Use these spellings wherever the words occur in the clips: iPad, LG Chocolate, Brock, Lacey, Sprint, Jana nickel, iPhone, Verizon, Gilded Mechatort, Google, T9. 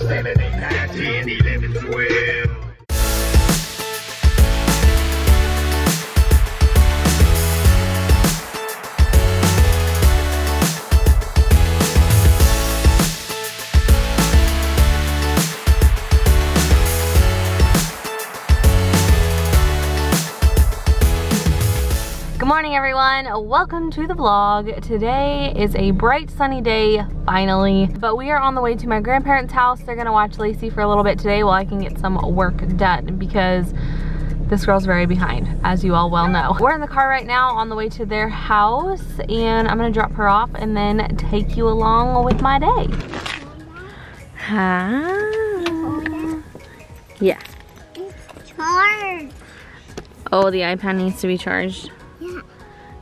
planet 8, 9, 10, 11, 12. Good morning everyone, welcome to the vlog. Today is a bright sunny day, finally, but we are on the way to my grandparents' house. They're gonna watch Lacey for a little bit today while I can get some work done because this girl's very behind, as you all well know. We're in the car right now on the way to their house and I'm gonna drop her off and then take you along with my day. Huh? Yeah. It's charged. Oh, the iPad needs to be charged. Yeah.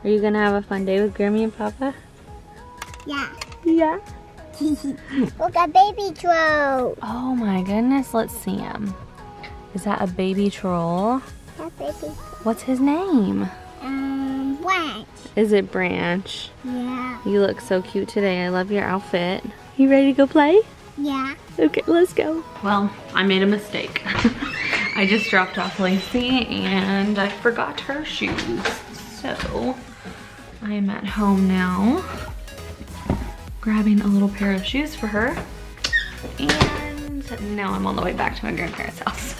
Are you gonna have a fun day with Grammy and Papa? Yeah. Yeah? Look at baby troll. Oh my goodness, let's see him. Is that a baby troll? That's baby troll. What's his name? Branch. Is it Branch? Yeah. You look so cute today. I love your outfit. You ready to go play? Yeah. Okay, let's go. Well, I made a mistake. I just dropped off Lacey and I forgot her shoes. So, I am at home now, grabbing a little pair of shoes for her, and now I'm on the way back to my grandparents' house.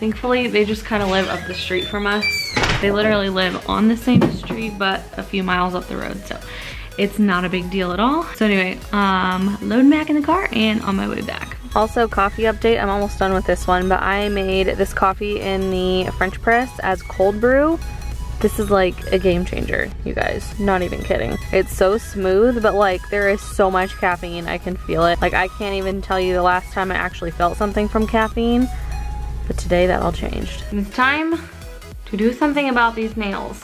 Thankfully, they just kind of live up the street from us. They literally live on the same street, but a few miles up the road, so it's not a big deal at all. So anyway, loading back in the car and on my way back. Also, coffee update, I'm almost done with this one, but I made this coffee in the French press as cold brew. This is like a game changer, you guys. Not even kidding. It's so smooth, but like there is so much caffeine, I can feel it. Like I can't even tell you the last time I actually felt something from caffeine, but today that all changed. It's time to do something about these nails.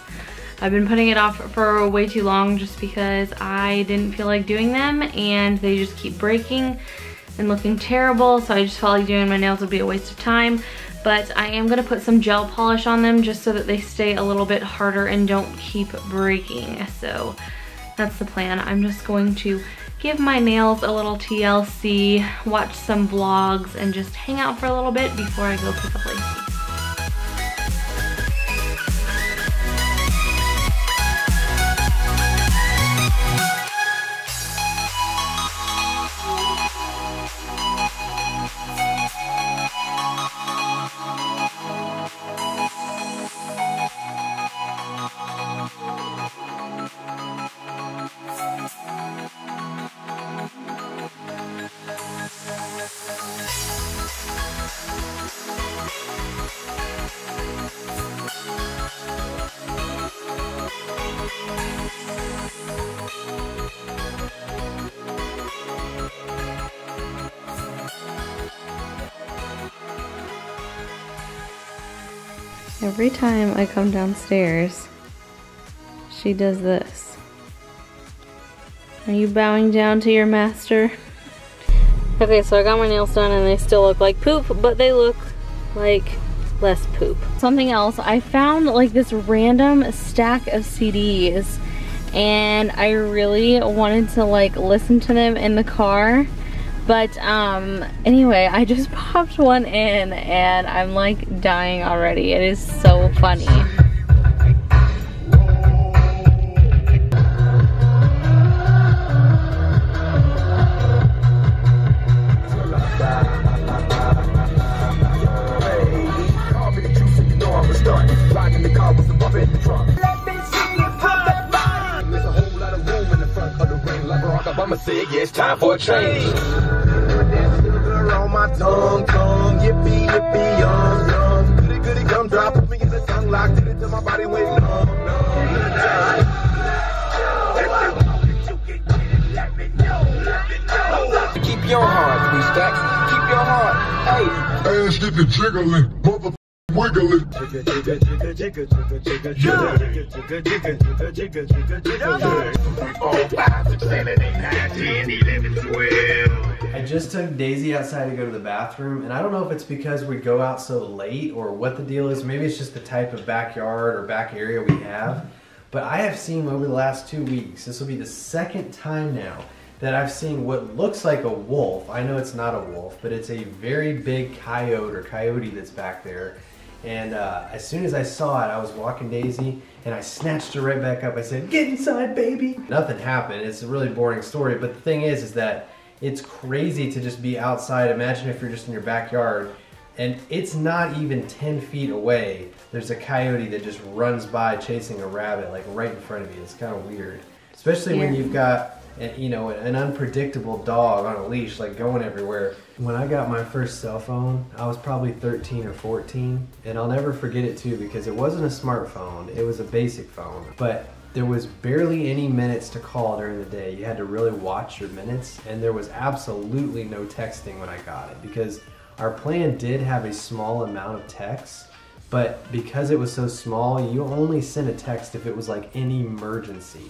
I've been putting it off for way too long just because I didn't feel like doing them and they just keep breaking and looking terrible, so I just felt like doing my nails would be a waste of time. But I am gonna put some gel polish on them just so that they stay a little bit harder and don't keep breaking. So that's the plan. I'm just going to give my nails a little TLC, watch some vlogs, and just hang out for a little bit before I go pick up Lacey. Every time I come downstairs, she does this. Are you bowing down to your master? Okay, so I got my nails done and they still look like poop, but they look like less poop. Something else, I found like this random stack of CDs and I really wanted to like listen to them in the car. But anyway, I just popped one in and I'm like dying already. It is so funny. Yeah, it's time for a change. On my tongue, yippee, yum, yum. Goody, gum drop, me in the tongue, locked it into my body with no. Keep your heart, we stacks. Keep your heart. Hey, ass get the jiggling, mother wiggling. I just took Daisy outside to go to the bathroom, and I don't know if it's because we go out so late or what the deal is. Maybe it's just the type of backyard or back area we have. But I have seen over the last 2 weeks, this will be the second time now, that I've seen what looks like a wolf. I know it's not a wolf, but it's a very big coyote that's back there. And as soon as I saw it, I was walking Daisy and I snatched her right back up. I said, "Get inside, baby." Nothing happened. It's a really boring story. But the thing is that it's crazy to just be outside. Imagine if you're just in your backyard and it's not even 10 feet away. There's a coyote that just runs by chasing a rabbit like right in front of you. It's kind of weird, especially when you've got an unpredictable dog on a leash, like going everywhere. When I got my first cell phone, I was probably 13 or 14, and I'll never forget it too, because it wasn't a smartphone, it was a basic phone, but there was barely any minutes to call during the day. You had to really watch your minutes, and there was absolutely no texting when I got it, because our plan did have a small amount of text, but because it was so small, you only sent a text if it was like an emergency.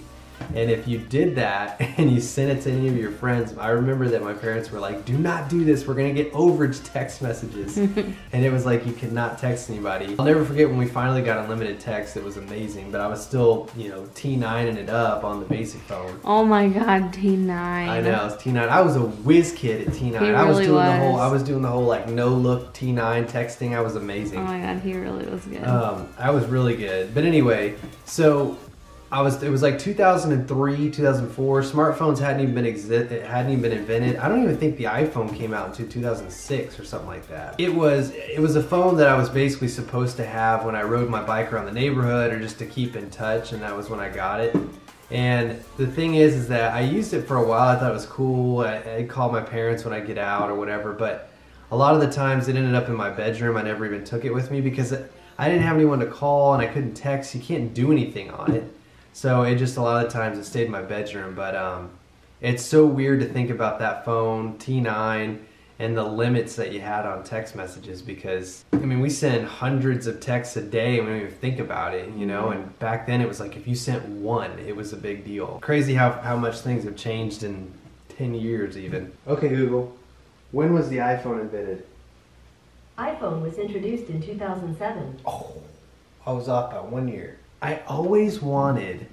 And if you did that and you sent it to any of your friends, I remember that my parents were like, "Do not do this, we're gonna get overage text messages." And it was like, you could not text anybody. I'll never forget when we finally got unlimited text, it was amazing, but I was still, T9ing it up on the basic phone. Oh my god, T9. I know, it's T9. I was a whiz kid at T9. I was doing the whole like no look T9 texting. I was amazing. Oh my god, he really was good. I was really good. But anyway, so it was like 2003, 2004. Smartphones hadn't even been invented. I don't even think the iPhone came out until 2006 or something like that. It was a phone that I was basically supposed to have when I rode my bike around the neighborhood or just to keep in touch, and that was when I got it. And the thing is that I used it for a while. I thought it was cool. I'd call my parents when I get out or whatever, but a lot of the times it ended up in my bedroom. I never even took it with me because I didn't have anyone to call and I couldn't text. You can't do anything on it. So it just, a lot of times it stayed in my bedroom, but it's so weird to think about that phone, T9, and the limits that you had on text messages, because, I mean, we send hundreds of texts a day and we don't even think about it, and back then it was like if you sent one, it was a big deal. Crazy how much things have changed in 10 years even. Okay, Google, when was the iPhone invented? iPhone was introduced in 2007. Oh, I was off by 1 year. I always wanted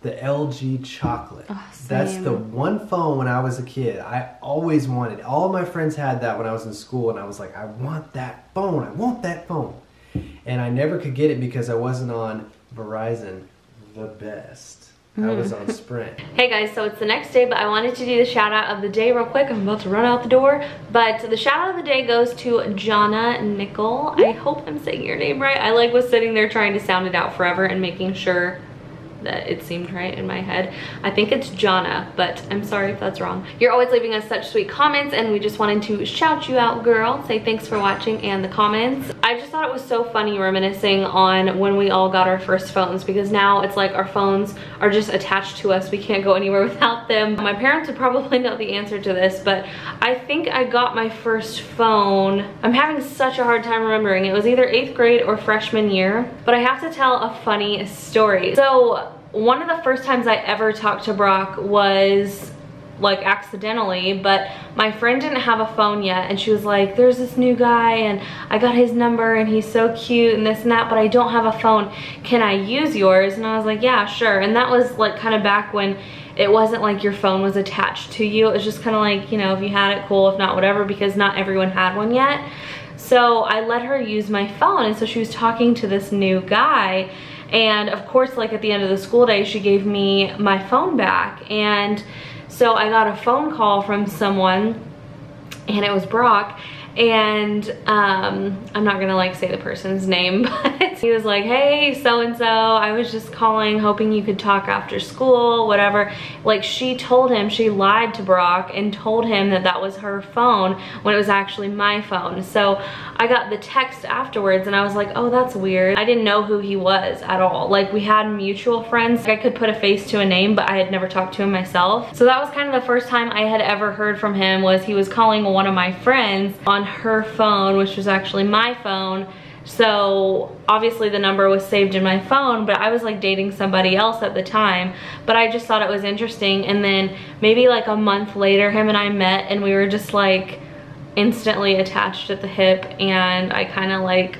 the LG Chocolate. Oh, that's the one phone when I was a kid I always wanted. All of my friends had that when I was in school, and I was like, I want that phone. I want that phone. And I never could get it because I wasn't on Verizon, the best. I was on Sprint. Hey guys, so it's the next day, but I wanted to do the shout out of the day real quick. I'm about to run out the door, but the shout out of the day goes to Jana Nickel. I hope I'm saying your name right. I was sitting there trying to sound it out forever and making sure that it seemed right in my head. I think it's Jana, but I'm sorry if that's wrong. You're always leaving us such sweet comments, and we just wanted to shout you out, girl. Say thanks for watching and the comments. I just thought it was so funny reminiscing on when we all got our first phones, because now it's like our phones are just attached to us. We can't go anywhere without them. My parents would probably know the answer to this, but I think I got my first phone. I'm having such a hard time remembering. It was either 8th grade or freshman year, but I have to tell a funny story. So one of the first times I ever talked to Brock was like accidentally, but my friend didn't have a phone yet, and she was like, "There's this new guy and I got his number and he's so cute and this and that, but I don't have a phone. Can I use yours?" And I was like, "Yeah, sure." And that was like kind of back when it wasn't like your phone was attached to you. It was just kind of like, if you had it, cool, if not, whatever, because not everyone had one yet. So I let her use my phone, and so she was talking to this new guy. And of course, like at the end of the school day, she gave me my phone back. And so I got a phone call from someone, and it was Brock. And I'm not gonna say the person's name, but he was like, "Hey, so-and-so, I was just calling, hoping you could talk after school," whatever. Like, she told him, she lied to Brock and told him that that was her phone when it was actually my phone. So I got the text afterwards and I was like, "Oh, that's weird." I didn't know who he was at all. Like, we had mutual friends. I could put a face to a name, but I had never talked to him myself. So that was kind of the first time I had ever heard from him, was he was calling one of my friends on her phone, which was actually my phone. So obviously the number was saved in my phone, but I was like dating somebody else at the time, but I just thought it was interesting. And then maybe like a month later, him and I met, and we were just like instantly attached at the hip, and I kind of like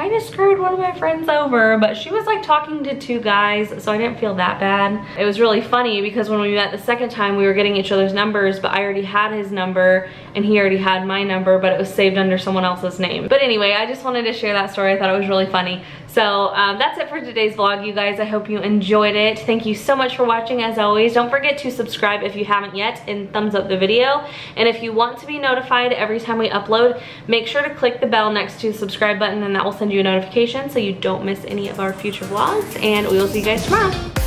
kind of screwed one of my friends over, but she was like talking to two guys, so I didn't feel that bad. It was really funny because when we met the second time, we were getting each other's numbers, but I already had his number and he already had my number, but it was saved under someone else's name. But anyway, I just wanted to share that story. I thought it was really funny. So that's it for today's vlog, you guys. I hope you enjoyed it. Thank you so much for watching, as always. Don't forget to subscribe if you haven't yet and thumbs up the video. And if you want to be notified every time we upload, make sure to click the bell next to the subscribe button, and that will send you a notification so you don't miss any of our future vlogs. And we will see you guys tomorrow.